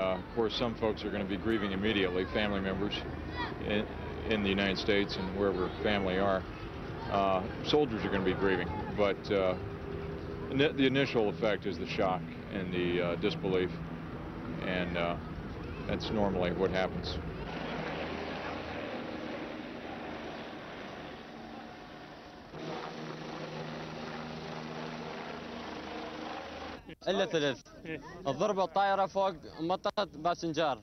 Of course, some folks are going to be grieving immediately, family members in the United States and wherever family are. Soldiers are going to be grieving, but the initial effect is the shock and the disbelief, and that's normally what happens. إلا ثلاث. الضربة الطائرة فوق منطقة باسنجار.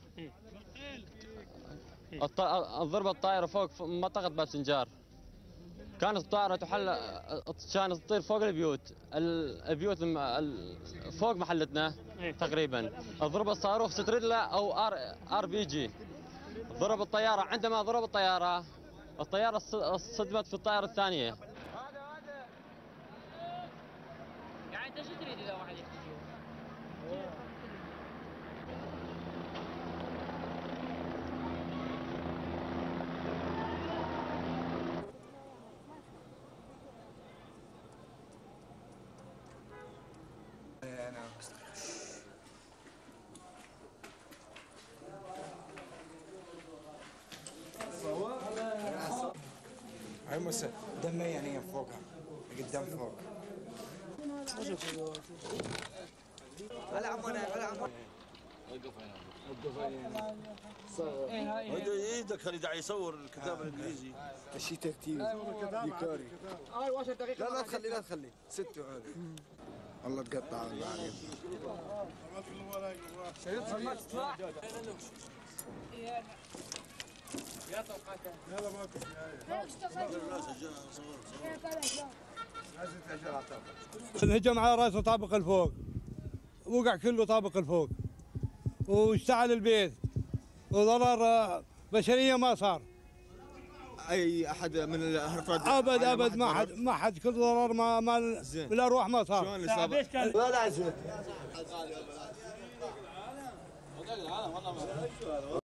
الضربة الطائرة فوق منطقة باسنجار. كانت الطائرة كانت تطير فوق البيوت. البيوت فوق محلتنا تقريبا. الضربة الصاروخ ستريلا أو RPG. ضرب الطيارة، عندما ضرب الطيارة، الطيارة صدمت في الطائرة الثانية. عموسة دمه يعني فوقها قدام فوق. ولا عمونا وقف هنا صور ايدك خلي داعي يصور الكتاب الانجليزي شي ترتيب بيكاري 10 دقيقة لا تخلي 6 والله تقطع العين يا طلقتها يلا ماكو يا انهجم على راسه طابق الفوق، وقع كله طابق الفوق، واشتعل البيت، وضرر بشريه ما صار. اي احد من الافراد ابد ما حد كل ضرر ما بالارواح ما صار. شلون الاصابه؟ لا لا